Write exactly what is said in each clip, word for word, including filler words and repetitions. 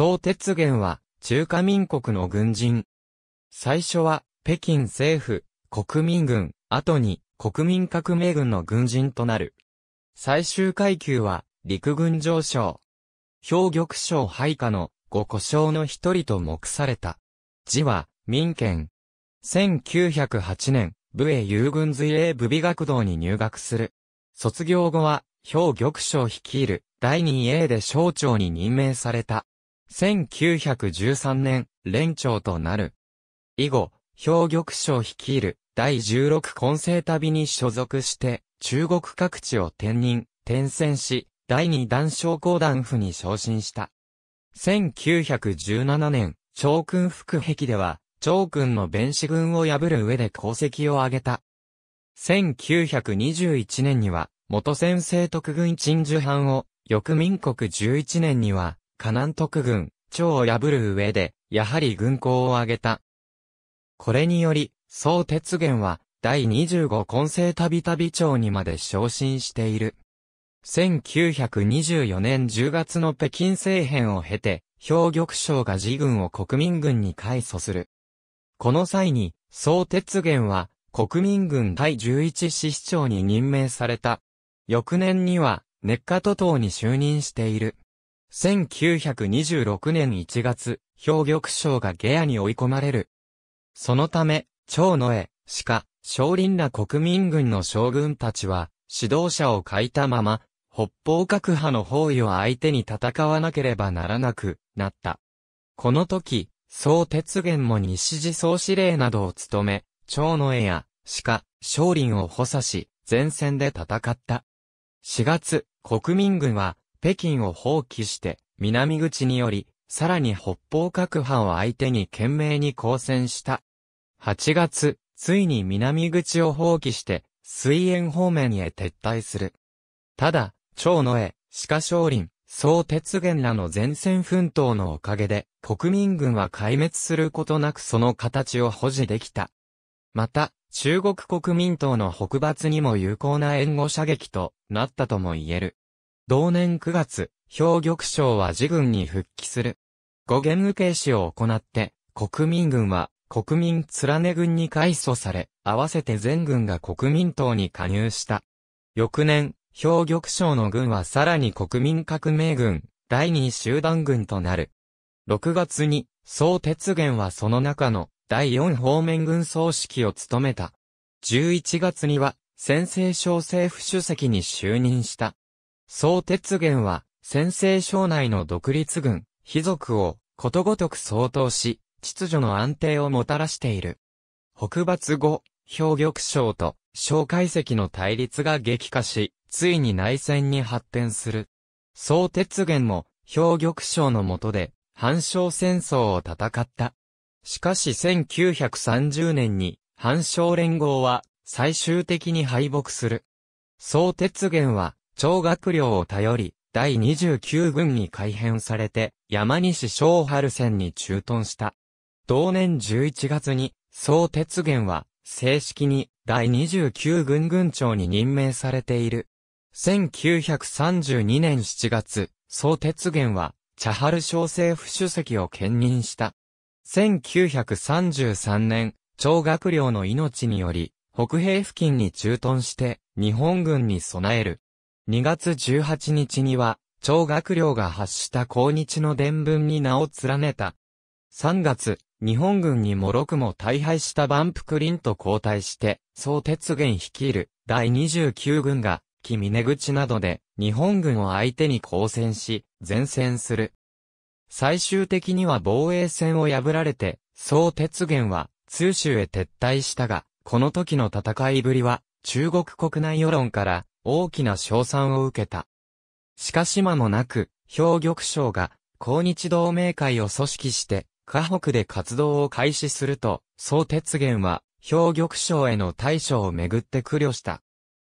宋哲元は中華民国の軍人。最初は北京政府、国民軍、後に国民革命軍の軍人となる。最終階級は陸軍上将。氷玉将配下の五虎将の一人と目された。字は民憲。せんきゅうひゃくはちねん、武営友軍随営部美学堂に入学する。卒業後は氷玉将率いるだいにえいで少長に任命された。せんきゅうひゃくじゅうさんねん、連長となる。以後、氷玉将率いるだいじゅうろく混成旅に所属して、中国各地を転任、転戦し、だいにだん将校団府に昇進した。せんきゅうひゃくじゅうななねん、長勲復辟では、長勲の弁士軍を破る上で功績を挙げた。せんきゅうひゃくにじゅういちねんには、元先制特軍陳樹藩を、翌民国じゅういちねんには、河南特軍、張を破る上で、やはり軍功を挙げた。これにより、宋哲元は、だいにじゅうご混成旅旅長にまで昇進している。せんきゅうひゃくにじゅうよねんじゅうがつの北京政変を経て、氷玉将が自軍を国民軍に改組する。この際に、宋哲元は、国民軍だいじゅういち師師長に任命された。翌年には、熱河都統に就任している。せんきゅうひゃくにじゅうろくねんいちがつ、氷玉将が下野に追い込まれる。そのため、張野江、鹿、鍾麟ら国民軍の将軍たちは、指導者を欠いたまま、北方各派の包囲を相手に戦わなければならなくなった。この時、宋哲元も西寺総司令などを務め、張野江や鹿、鍾麟を補佐し、前線で戦った。しがつ、国民軍は、北京を放棄して、南口により、さらに北方各派を相手に懸命に抗戦した。はちがつ、ついに南口を放棄して、水淹方面へ撤退する。ただ、張野江、鹿鍾麟、宋哲元らの前線奮闘のおかげで、国民軍は壊滅することなくその形を保持できた。また、中国国民党の北伐にも有効な援護射撃となったとも言える。同年くがつ、氷玉将は自軍に復帰する。五原右傾使を行って、国民軍は国民連ね軍に改組され、合わせて全軍が国民党に加入した。翌年、氷玉将の軍はさらに国民革命軍、だいに集団軍となる。ろくがつに、宋哲元はその中のだいよん方面軍総指揮を務めた。じゅういちがつには、陝西省政府主席に就任した。宋哲元は、陝西省内の独立軍、非族をことごとく掃討し、秩序の安定をもたらしている。北伐後、氷玉将と蒋介石の対立が激化し、ついに内戦に発展する。宋哲元も氷玉将の下で、阪商戦争を戦った。しかしせんきゅうひゃくさんじゅうねんに、阪商連合は最終的に敗北する。宋哲元は、張学良を頼り、だいにじゅうきゅう軍に改編されて、山西省春線に駐屯した。同年じゅういちがつに、宋哲元は、正式にだいにじゅうきゅう軍軍長に任命されている。せんきゅうひゃくさんじゅうにねんしちがつ、宋哲元は、茶春省政府主席を兼任した。せんきゅうひゃくさんじゅうさんねん、張学良の命により、北平付近に駐屯して、日本軍に備える。にがつじゅうはちにちには、張学良が発した抗日の伝聞に名を連ねた。さんがつ、日本軍にもろくも大敗した万福林と交代して、宋哲元率いるだいにじゅうきゅう軍が、木峰口などで日本軍を相手に抗戦し、前線する。最終的には防衛線を破られて、宋哲元は通州へ撤退したが、この時の戦いぶりは、中国国内世論から、大きな称賛を受けた。しかし間もなく、氷玉将が、抗日同盟会を組織して、河北で活動を開始すると、宋哲元は、氷玉将への対処をめぐって苦慮した。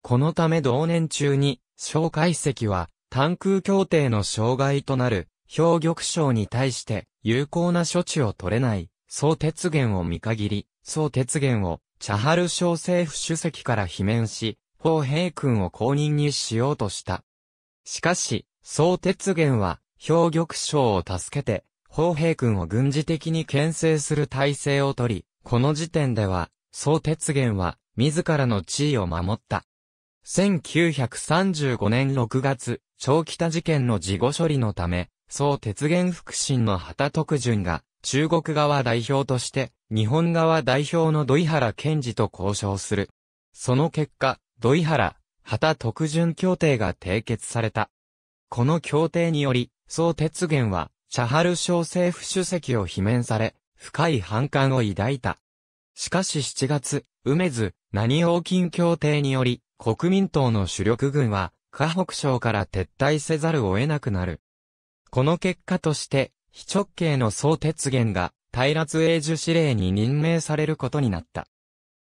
このため同年中に、蒋介石は、短空協定の障害となる、氷玉将に対して、有効な処置を取れない、宋哲元を見限り、宋哲元を、茶春省政府主席から罷免し、砲兵君を後任にしようとした。しかし、宋哲元は、兵玉将を助けて、砲兵軍を軍事的に牽制する体制をとり、この時点では、宋哲元は、自らの地位を守った。せんきゅうひゃくさんじゅうごねんろくがつ、長北事件の事後処理のため、宋哲元腹心の畑徳潤が、中国側代表として、日本側代表の土井原憲司と交渉する。その結果、土井原、畑徳潤協定が締結された。この協定により、宋哲元は、茶春小政府主席を罷免され、深い反感を抱いた。しかししちがつ、梅津、南応金協定により、国民党の主力軍は、河北省から撤退せざるを得なくなる。この結果として、非直系の宋哲元が、平津永寿司令に任命されることになった。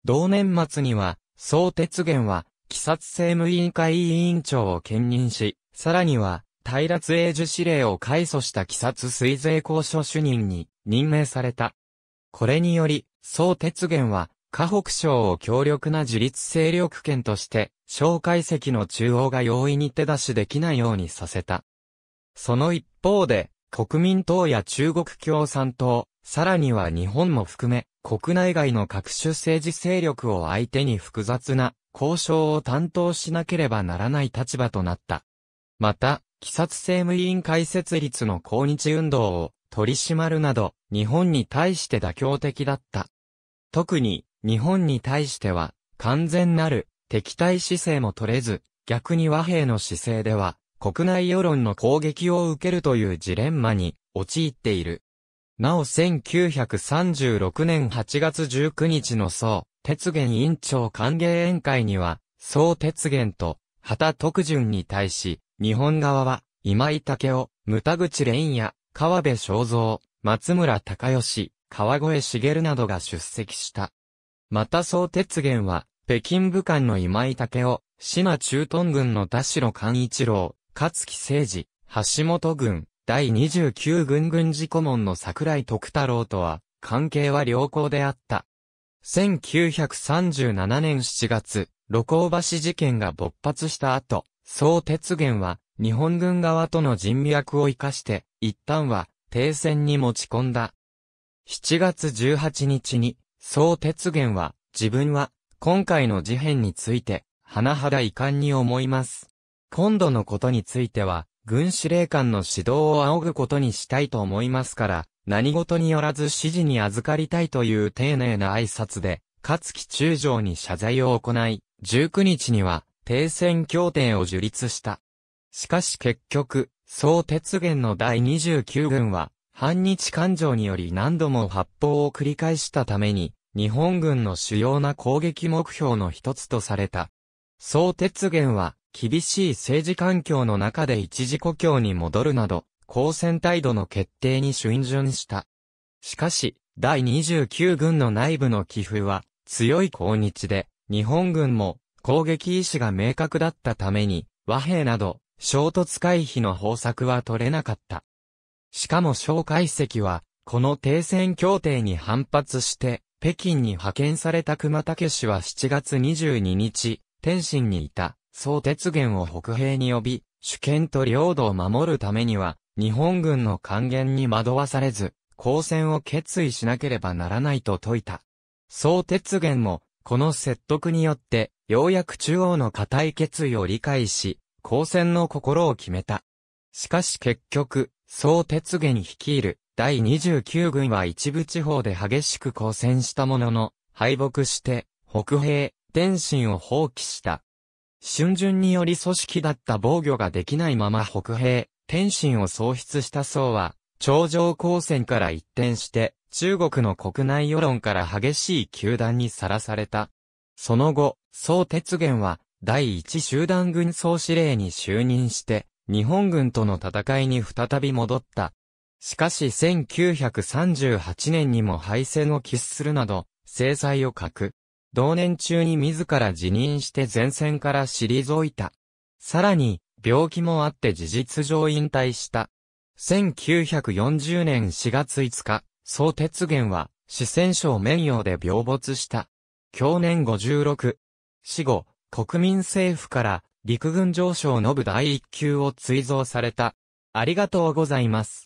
同年末には、宋哲元は、鬼殺政務委員会委員長を兼任し、さらには、平津永寿司令を改組した鬼殺水税公署主任に任命された。これにより、宋哲元は、河北省を強力な自立勢力圏として、蒋介石の中央が容易に手出しできないようにさせた。その一方で、国民党や中国共産党、さらには日本も含め、国内外の各種政治勢力を相手に複雑な交渉を担当しなければならない立場となった。また、鬼殺政務委員会設立の抗日運動を取り締まるなど、日本に対して妥協的だった。特に、日本に対しては、完全なる敵対姿勢も取れず、逆に和平の姿勢では、国内世論の攻撃を受けるというジレンマに陥っている。なおせんきゅうひゃくさんじゅうろくねんはちがつじゅうくにちの宋哲元委員長歓迎宴会には、宋哲元と畑徳潤に対し、日本側は今井武雄、牟田口蓮や川辺正三、松村隆義、川越茂などが出席した。また宋哲元は、北京武官の今井武雄、支那駐屯軍の田代寛一郎、勝木誠二、橋本軍。だいにじゅうきゅうぐん軍事顧問の桜井徳太郎とは、関係は良好であった。せんきゅうひゃくさんじゅうななねんしちがつ、盧溝橋事件が勃発した後、宋哲元は、日本軍側との人脈を生かして、一旦は、停戦に持ち込んだ。しちがつじゅうはちにちに、宋哲元は、自分は、今回の事変について、甚だ遺憾に思います。今度のことについては、軍司令官の指導を仰ぐことにしたいと思いますから、何事によらず指示に預かりたいという丁寧な挨拶で、勝木中将に謝罪を行い、じゅうくにちには停戦協定を樹立した。しかし結局、宋哲元のだいにじゅうきゅうぐんは、反日感情により何度も発砲を繰り返したために、日本軍の主要な攻撃目標の一つとされた。宋哲元は、厳しい政治環境の中で一時故郷に戻るなど、交戦態度の決定に逡巡した。しかし、だいにじゅうきゅうぐんの内部の気風は強い抗日で、日本軍も攻撃意志が明確だったために、和平など衝突回避の方策は取れなかった。しかも蒋介石は、この停戦協定に反発して、北京に派遣された熊武氏はしちがつにじゅうににち、天津にいた。宋哲元を北兵に呼び、主権と領土を守るためには、日本軍の還元に惑わされず、交戦を決意しなければならないと説いた。宋哲元も、この説得によって、ようやく中央の固い決意を理解し、交戦の心を決めた。しかし結局、宋哲元率いるだいにじゅうきゅうぐんは一部地方で激しく交戦したものの、敗北して、北兵、天津を放棄した。春巡により組織だった防御ができないまま北兵、天津を喪失した宋は、頂上交戦から一転して、中国の国内世論から激しい糾弾にさらされた。その後、宋哲元は、だいいち集団軍総司令に就任して、日本軍との戦いに再び戻った。しかしせんきゅうひゃくさんじゅうはちねんにも敗戦を喫するなど、制裁を科く。同年中に自ら辞任して前線から退いた。さらに、病気もあって事実上引退した。せんきゅうひゃくよんじゅうねんしがついつか、宋哲元は、四川省綿陽で病没した。享年ごじゅうろく。死後、国民政府から、陸軍上将の部第一級を追贈された。ありがとうございます。